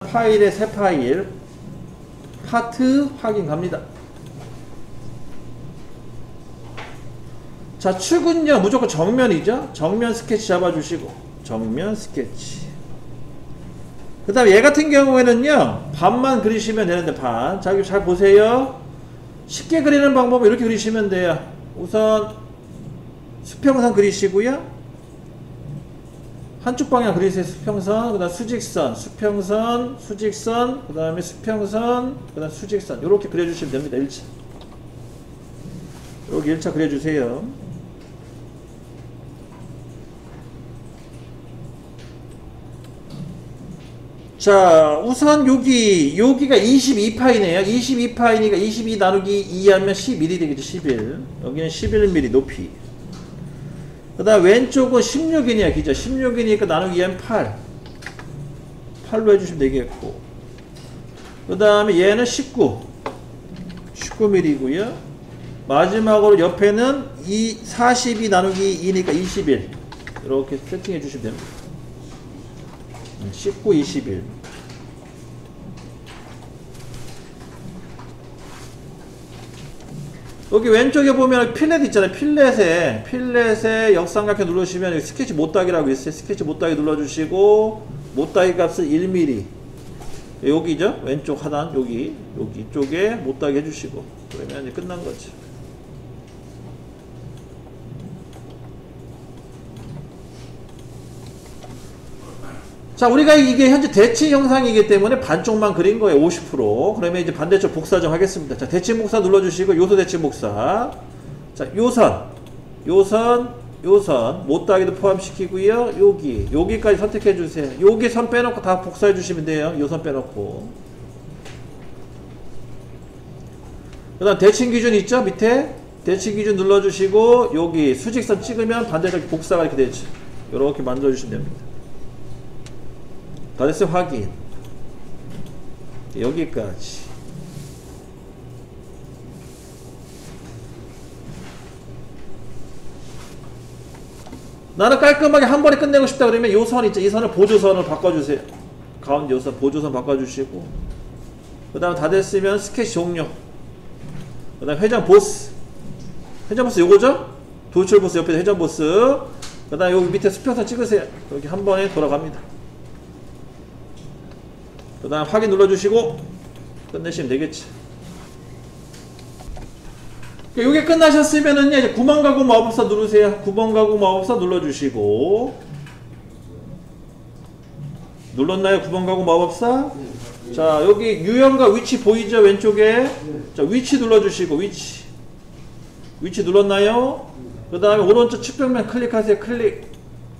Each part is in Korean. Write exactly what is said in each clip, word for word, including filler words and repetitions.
파일의 새 파일 파트 확인 갑니다. 자, 출근요 무조건 정면이죠. 정면 스케치 잡아주시고 정면 스케치. 그 다음에 얘 같은 경우에는요 반만 그리시면 되는데, 반 자, 잘 보세요. 쉽게 그리는 방법은 이렇게 그리시면 돼요. 우선 수평선 그리시고요, 한쪽 방향 그리세요. 수평선, 그 다음 수직선, 수평선, 수직선, 그 다음에 수평선, 그 다음 수직선, 요렇게 그려주시면 됩니다. 일 차 여기 일 차 그려주세요. 자, 우선 여기 여기가 이십이 파이네요 이십이 파이니까 이십이 나누기 이 하면 십일이 되겠죠. 십일. 여기는 십일 밀리미터 높이. 그 다음 왼쪽은 십육이네요. 기자 십육이니까 나누기 이하면 팔. 팔로 해주시면 되겠고, 그 다음에 얘는 십구, 십구 밀리미터이고요 마지막으로 옆에는 이 사십이 나누기 이니까 이십일. 이렇게 세팅해 주시면 됩니다. 십구, 이십일. 여기 왼쪽에 보면 필렛 있잖아요. 필렛에 필렛에 역삼각형 누르시면 여기 스케치 못따기라고 있어요. 스케치 못따기 눌러주시고 못따기 값은 일 밀리미터. 여기죠? 왼쪽 하단 여기 여기 쪽에 못따기 해주시고 그러면 이제 끝난 거지. 자, 우리가 이게 현재 대칭 형상이기 때문에 반쪽만 그린 거예요. 오십 퍼센트. 그러면 이제 반대쪽 복사정 하겠습니다. 자, 대칭 복사 눌러주시고 요소 대칭 복사. 자, 요선, 요선, 요선 못따기도 포함시키고요. 여기, 여기까지 선택해주세요. 여기 선 빼놓고 다 복사해주시면 돼요. 요선 빼놓고. 그 다음 대칭 기준 있죠? 밑에 대칭 기준 눌러주시고 여기 수직선 찍으면 반대쪽 복사가 이렇게 되죠. 이렇게 만들어주시면 됩니다. 다 됐어요. 확인. 여기까지. 나는 깔끔하게 한 번에 끝내고 싶다 그러면 요 선 있죠. 이 선을 보조선으로 바꿔주세요. 가운데 요 선 보조선 바꿔주시고, 그 다음 다 됐으면 스케치 종료. 그 다음 회전 보스. 회전 보스 요거죠? 돌출 보스 옆에 회전 보스. 그 다음 여기 밑에 수평선 찍으세요. 여기 한 번에 돌아갑니다. 그 다음 확인 눌러주시고 끝내시면 되겠지. 요게 끝나셨으면은요 이제 구멍 가구 마법사 누르세요. 구멍 가구 마법사 눌러주시고. 눌렀나요? 구멍 가구 마법사. 네. 자, 여기 유형과 위치 보이죠? 왼쪽에. 네. 자, 위치 눌러주시고 위치 위치 눌렀나요? 그 다음에 오른쪽 측벽면 클릭하세요. 클릭.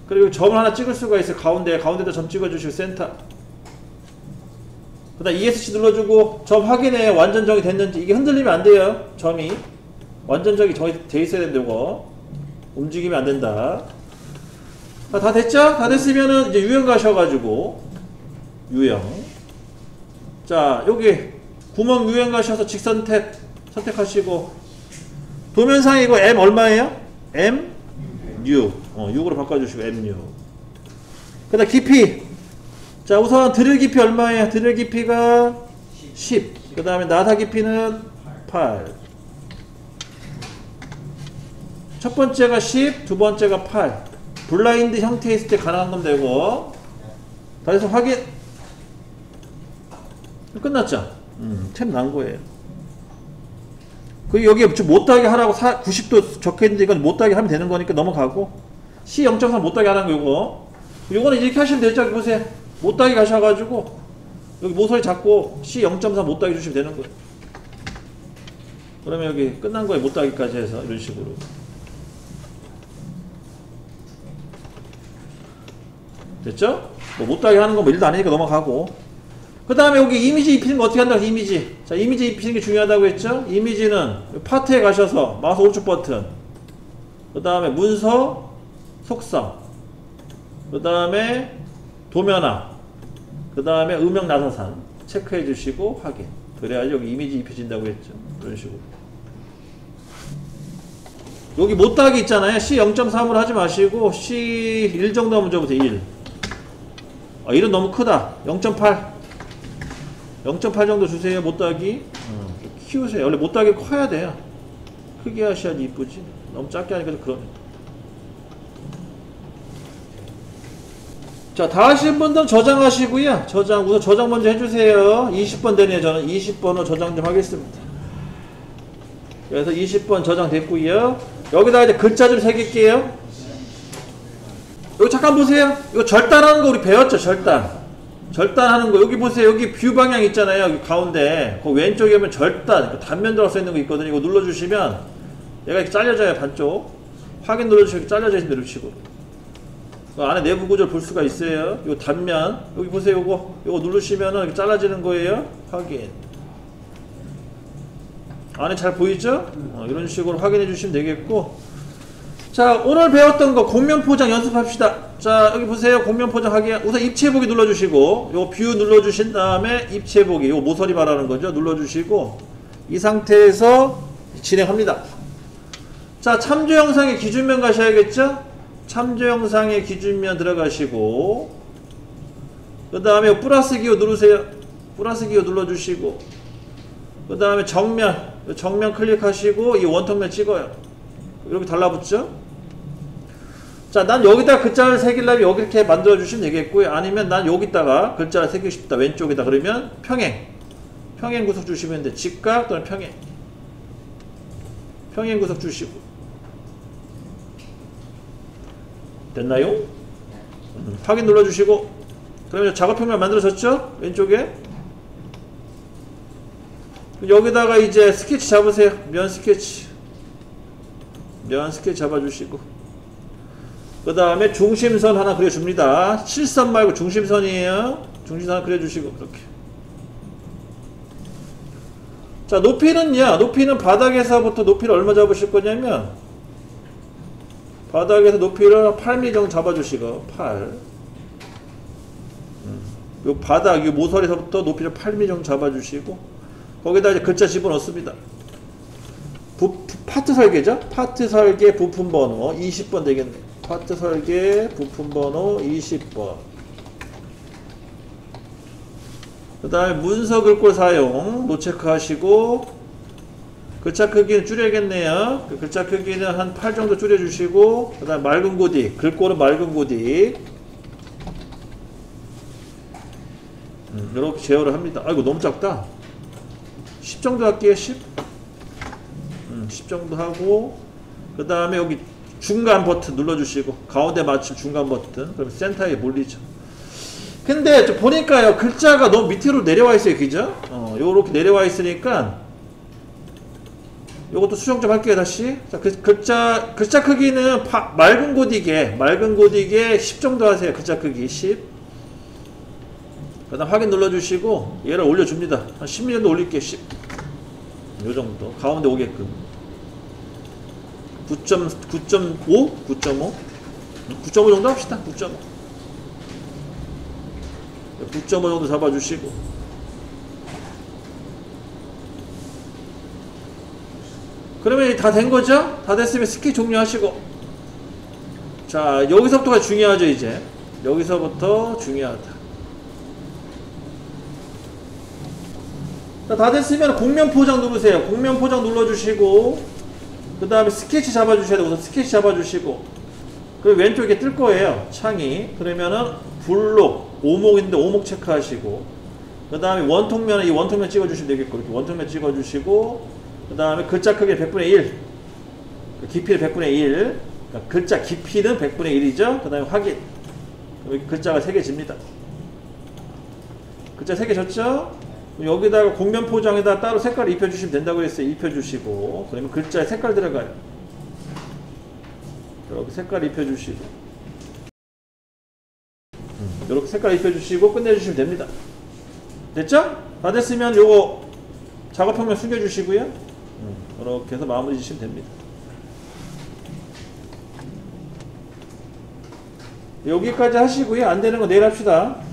그리고 점을 하나 찍을 수가 있어요. 가운데 가운데다 점 찍어주시고 센터. 그 다음 이에스씨 눌러주고 점 확인해. 완전 정이 됐는지. 이게 흔들리면 안 돼요. 점이 완전 정이 돼 있어야 된다. 이거 움직이면 안 된다. 아, 다 됐죠? 다 됐으면은 이제 유형 가셔가지고 유형, 자 여기 구멍 유형 가셔서 직선택 선택하시고 도면상에 이거 M 얼마예요? M? 육. 어, 육으로 바꿔주시고 엠 육. 그 다음 깊이. 자, 우선 드릴 깊이 얼마예요? 드릴 깊이가 십. 그 다음에 나사 깊이는 팔. 첫 번째가 십, 두 번째가 팔. 블라인드 형태 있을 때 가능한 겁니다, 이거. 다시 확인. 끝났죠? 음, 템 난 거예요. 그 여기에 못따기 하라고 사, 구십 도 적혀있는데 이건 못따기 하면 되는 거니까 넘어가고. C 영 점 삼 못따기 하라는 거, 이거. 요거는 이렇게 하시면 되죠? 보세요. 못따기 가셔가지고 여기 모서리 잡고 C 영 점 삼 못따기 주시면 되는 거예요. 그러면 여기 끝난 거예요. 못따기까지 해서 이런 식으로. 됐죠? 뭐 못따기 하는 건 뭐 일도 아니니까 넘어가고. 그 다음에 여기 이미지 입히는 거 어떻게 한다고? 이미지. 자, 이미지 입히는 게 중요하다고 했죠? 이미지는 파트에 가셔서 마우스 오른쪽 버튼. 그 다음에 문서, 속성. 그 다음에 도면화, 그 다음에 음영 나사산 체크해 주시고 확인. 그래야지 여기 이미지 입혀진다고 했죠. 이런 식으로. 여기 못따기 있잖아요. C 영 점 삼으로 하지 마시고 C 일 정도 하면 저부터 일. 아, 일은 너무 크다. 영 점 팔. 영 점 팔 정도 주세요. 못다기 음. 키우세요. 원래 못다기 커야 돼요. 크게 하셔야지 이쁘지. 너무 작게 하니까 좀 그러네. 자, 다 하신 분들은 저장하시고요. 저장, 우선 저장 먼저 해주세요. 이십 번 되네요. 저는 이십 번으로 저장 좀 하겠습니다. 그래서 이십 번 저장됐고요. 여기다 이제 글자 좀 새길게요. 여기 잠깐 보세요. 이거 절단하는 거 우리 배웠죠? 절단. 절단하는 거 여기 보세요. 여기 뷰 방향 있잖아요. 여기 가운데 그 왼쪽에 보면 절단 그 단면도라고 써있는 거 있거든요. 이거 눌러주시면 얘가 이렇게 잘려져요. 반쪽 확인 눌러주시면 잘려져 있는 대로 치고 그 안에 내부 구조를 볼 수가 있어요. 이 단면 여기 보세요. 이거 이거 누르시면은 이렇게 잘라지는 거예요. 확인. 안에 잘 보이죠? 어, 이런 식으로 확인해 주시면 되겠고. 자, 오늘 배웠던 거 곡면 포장 연습합시다. 자, 여기 보세요. 곡면 포장하기 우선 입체 보기 눌러주시고 요 뷰 눌러주신 다음에 입체 보기 요 모서리 말하는 거죠. 눌러주시고 이 상태에서 진행합니다. 자, 참조 영상의 기준면 가셔야겠죠? 참조 영상의 기준면 들어가시고 그 다음에 플러스 기호 누르세요. 플러스 기호 눌러주시고 그 다음에 정면 정면 클릭하시고 이 원통면 찍어요. 이렇게 달라붙죠? 자, 난 여기다 글자를 새기려면 여기 이렇게 만들어주시면 되겠고요. 아니면 난 여기다가 글자를 새기고 싶다. 왼쪽에다. 그러면 평행. 평행 구석 주시면 돼. 직각 또는 평행. 평행 구석 주시고. 됐나요? 음, 확인 눌러주시고. 그러면 작업평면 만들어졌죠? 왼쪽에. 여기다가 이제 스케치 잡으세요. 면 스케치. 면 스케치 잡아주시고. 그 다음에 중심선 하나 그려줍니다. 실선 말고 중심선이에요. 중심선 하나 그려주시고 이렇게. 자, 높이는요. 높이는 바닥에서부터 높이를 얼마 잡으실 거냐면 바닥에서 높이를 팔 밀리미터 정도 잡아주시고 팔. 요 바닥, 요 모서리서부터 높이를 팔 밀리미터 정도 잡아주시고 거기다 이제 글자 집어넣습니다. 부, 파트 설계죠. 파트 설계 부품 번호 이십 번 되겠네요. 파트 설계 부품 번호 이십 번. 그 다음에 문서 글꼴 사용 노체크 하시고 글자 크기는 줄여야겠네요. 그 글자 크기는 한 팔 정도 줄여주시고 그 다음에 맑은 고딕 글꼴은 맑은 고딕 음, 이렇게 제어를 합니다. 아이고 너무 작다. 십 정도 할게요. 십 음, 십 정도 하고 그 다음에 여기 중간 버튼 눌러주시고 가운데 맞춤 중간 버튼. 그럼 센터에 몰리죠. 근데 저 보니까요 글자가 너무 밑으로 내려와 있어요. 그죠? 어, 요렇게 내려와 있으니까 요것도 수정 좀 할게요. 다시. 자, 그, 글자 글자 크기는 파, 맑은 고딕에 맑은 고딕에 십 정도 하세요. 글자 크기 십. 그다음 확인 눌러주시고 얘를 올려줍니다. 한 십 밀리미터 정도 올릴게요. 십. 요 정도 가운데 오게끔. 구 점 오? 구 점 오? 구 점 오 정도 합시다. 구 점 오. 구 점 오 정도 잡아주시고. 그러면 다 된 거죠? 다 됐으면 스케치 종료하시고. 자, 여기서부터가 중요하죠, 이제. 여기서부터 중요하다. 자, 다 됐으면 곡면 포장 누르세요. 곡면 포장 눌러주시고. 그 다음에 스케치 잡아주셔야 돼요. 우선 스케치 잡아주시고 그리고 왼쪽에 뜰 거예요. 창이. 그러면은 블록, 오목인데 오목 체크하시고 그 다음에 원통면에 이 원통면 찍어주시면 되겠고 이렇게 원통면 찍어주시고 그 다음에 글자 크기 백분의 일 깊이는 백분의 일 그러니까 글자 깊이는 백분의 일이죠. 그 다음에 확인. 여기 글자가 세 개 집니다. 글자 세 개 졌죠? 여기다가 곡면 포장에다 따로 색깔을 입혀주시면 된다고 했어요. 입혀주시고 그러면 글자에 색깔 들어가요. 이렇게 색깔 입혀주시고 이렇게 색깔 입혀주시고 끝내주시면 됩니다. 됐죠? 다 됐으면 요거 작업평면 숨겨주시고요. 이렇게 해서 마무리 주시면 됩니다. 여기까지 하시고요. 안 되는 거 내일 합시다.